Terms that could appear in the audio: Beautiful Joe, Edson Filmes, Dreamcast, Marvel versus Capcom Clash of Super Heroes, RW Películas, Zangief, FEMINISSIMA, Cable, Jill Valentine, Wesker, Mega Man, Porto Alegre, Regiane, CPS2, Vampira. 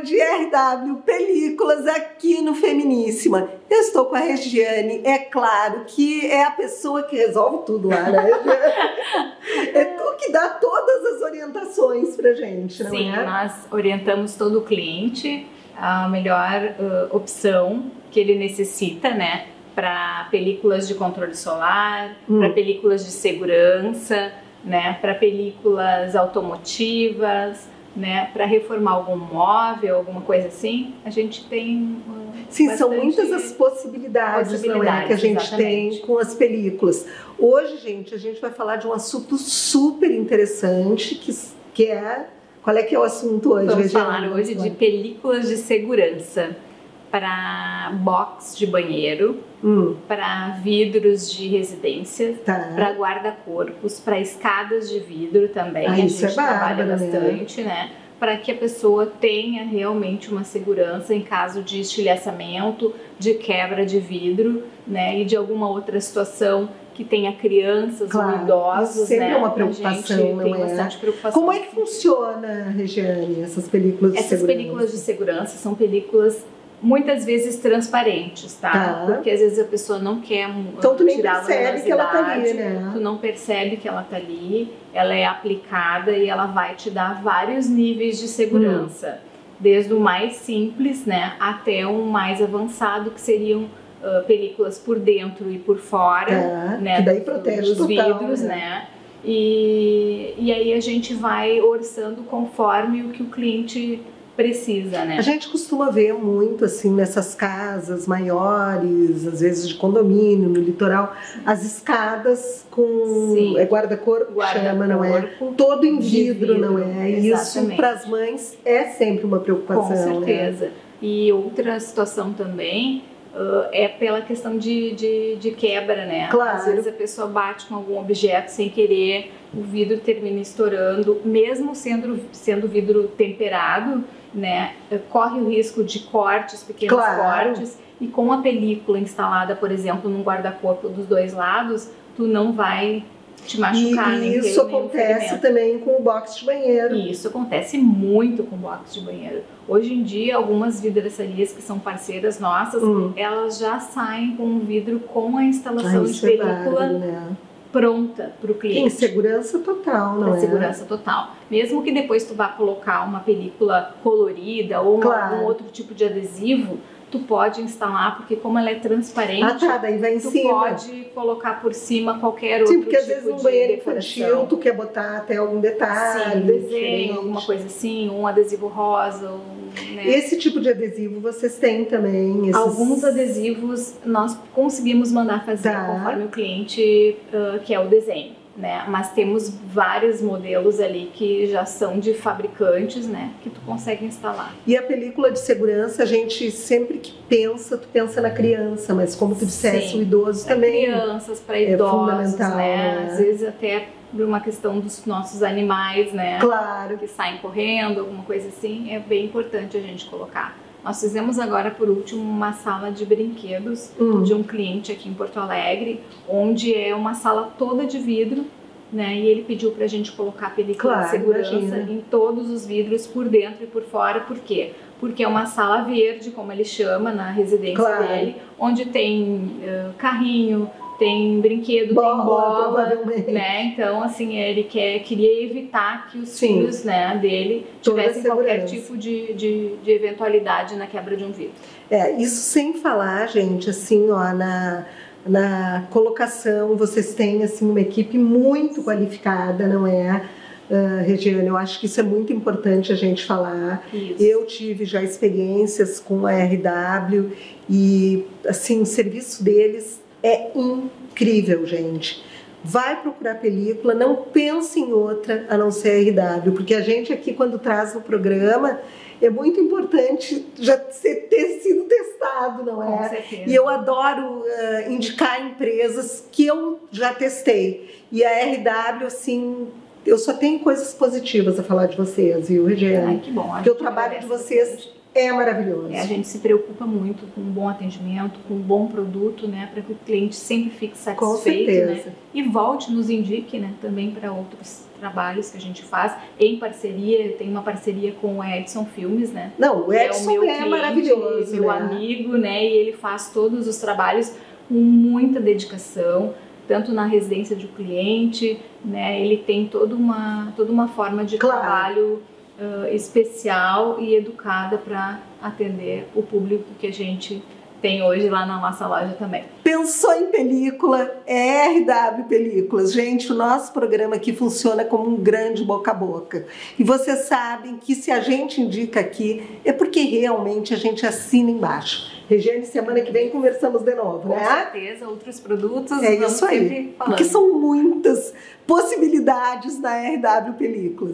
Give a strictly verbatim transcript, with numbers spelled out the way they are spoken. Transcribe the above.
agora de R W Películas aqui no Feminíssima. Eu estou com a Regiane, é claro que é a pessoa que resolve tudo lá, né? É tu que dá todas as orientações pra gente, não é? Sim, nós orientamos todo o cliente a melhor uh, opção que ele necessita, né? Para películas de controle solar, hum. para películas de segurança, né? Para películas automotivas, né, para reformar algum móvel, alguma coisa assim, a gente tem... Uh, Sim, são muitas as possibilidades, possibilidades não é, que a gente exatamente. tem com as películas. Hoje, gente, a gente vai falar de um assunto super interessante, que, que é... Qual é que é o assunto hoje? Vamos Regiane? falar hoje de películas de segurança para box de banheiro, hum. para vidros de residência, tá. para guarda-corpos, para escadas de vidro também. Ah, a gente é trabalha bárbaro, bastante, né? né? Para que a pessoa tenha realmente uma segurança em caso de estilhaçamento, de quebra de vidro, né? E de alguma outra situação que tenha crianças claro, ou idosos, sempre né? é uma preocupação, a gente tem é? bastante preocupação. Como é que funciona, Regiane, essas películas de essas segurança? Essas películas de segurança são películas muitas vezes transparentes, tá? tá? Porque às vezes a pessoa não quer então, tu nem tirar percebe que ela tá ali, né? Tu não percebe que ela tá ali, ela é aplicada e ela vai te dar vários níveis de segurança, hum. desde o mais simples, né, até o mais avançado, que seriam uh, películas por dentro e por fora, tá. né? Que daí protege os vidros, né? né? E, e aí a gente vai orçando conforme o que o cliente precisa, né? A gente costuma ver muito, assim, nessas casas maiores, às vezes de condomínio, no litoral, Sim. as escadas com é guarda-corpo, guarda chama, não é? Todo em vidro, vidro, não é? Exatamente. Isso, para as mães, é sempre uma preocupação. Com certeza. Né? E outra situação também uh, é pela questão de, de, de quebra, né? Claro. Às vezes a pessoa bate com algum objeto sem querer, o vidro termina estourando, mesmo sendo, sendo vidro temperado, né, corre o risco de cortes, pequenos claro. cortes, e com a película instalada, por exemplo, num guarda-corpo dos dois lados, tu não vai te machucar. E nem isso ter, acontece nem também com o box de banheiro. E isso acontece muito com o box de banheiro. Hoje em dia, algumas vidraçarias que são parceiras nossas, hum. elas já saem com o vidro com a instalação Ai, de película. É bárbaro, né? pronta para o cliente. Em segurança total, não é? Segurança total. Mesmo que depois tu vá colocar uma película colorida ou claro. algum outro tipo de adesivo, tu pode instalar, porque como ela é transparente, ah, tá, daí vai em tu cima. pode colocar por cima qualquer outro tipo de decoração. Sim, porque às vezes no banheiro infantil tu quer botar até algum detalhe. Sim, desenho, alguma coisa assim, um adesivo rosa. Um, né? Esse tipo de adesivo vocês têm também? Esses... Alguns adesivos nós conseguimos mandar fazer tá. conforme o cliente uh, quer o desenho, né? Mas temos vários modelos ali que já são de fabricantes, né, que tu consegue instalar. E a película de segurança, a gente sempre que pensa, tu pensa na criança, mas como tu disseste, o idoso pra também. Para crianças, para idosos, é né? Às vezes até por uma questão dos nossos animais, né? Claro. Que saem correndo, alguma coisa assim, é bem importante a gente colocar. Nós fizemos agora, por último, uma sala de brinquedos hum. de um cliente aqui em Porto Alegre, onde é uma sala toda de vidro, né? E ele pediu pra gente colocar película claro, de segurança imagina. em todos os vidros, por dentro e por fora. Por quê? Porque é uma sala verde, como ele chama, na residência claro. dele, onde tem uh, carrinho, tem brinquedo, bola, tem bola, né? Então, assim, ele quer, queria evitar que os Sim. filhos né, dele tivessem qualquer tipo de, de, de eventualidade na quebra de um vidro. É, isso sem falar, gente, assim, ó, na, na colocação, vocês têm, assim, uma equipe muito qualificada, não é? Uh, Regiane, eu acho que isso é muito importante a gente falar. Isso. Eu tive já experiências com a R W e, assim, o serviço deles é incrível, gente. Vai procurar película, não pense em outra a não ser a R W, porque a gente aqui, quando traz no programa, é muito importante já ter sido testado, não é? Com certeza. E eu adoro uh, indicar empresas que eu já testei. E a R W, assim, eu só tenho coisas positivas a falar de vocês, viu, Regiane? Ai, que bom. Porque o trabalho de vocês é maravilhoso. É, a gente se preocupa muito com um bom atendimento, com um bom produto, né? Para que o cliente sempre fique satisfeito. Com certeza. Né? E volte, nos indique, né? Também para outros trabalhos que a gente faz em parceria. Tem uma parceria com o Edson Filmes, né? Não, o Edson é, o meu é cliente, maravilhoso. Meu né? amigo, né? E ele faz todos os trabalhos com muita dedicação, tanto na residência do cliente, né? Ele tem toda uma, toda uma forma de claro. trabalho Uh, especial e educada para atender o público que a gente tem hoje lá na nossa loja também. Pensou em película? É R W Películas. Gente, o nosso programa aqui funciona como um grande boca a boca. E vocês sabem que se a gente indica aqui, é porque realmente a gente assina embaixo. Regiane, semana que vem conversamos de novo, né? Com certeza, outros produtos. É isso aí, porque são muitas possibilidades na R W Películas.